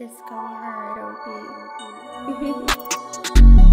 Disco hard, OP.